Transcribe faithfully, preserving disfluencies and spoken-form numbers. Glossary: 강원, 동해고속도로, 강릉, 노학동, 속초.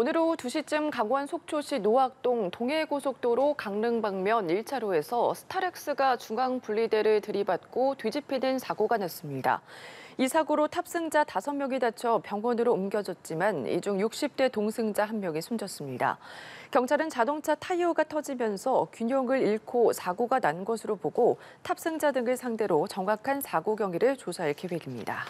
오늘 오후 두 시쯤 강원 속초시 노학동 동해고속도로 강릉 방면 일 차로에서 스타렉스가 중앙 분리대를 들이받고 뒤집히는 사고가 났습니다. 이 사고로 탑승자 다섯 명이 다쳐 병원으로 옮겨졌지만 이 중 육십 대 동승자 한 명이 숨졌습니다. 경찰은 자동차 타이어가 터지면서 균형을 잃고 사고가 난 것으로 보고 탑승자 등을 상대로 정확한 사고 경위를 조사할 계획입니다.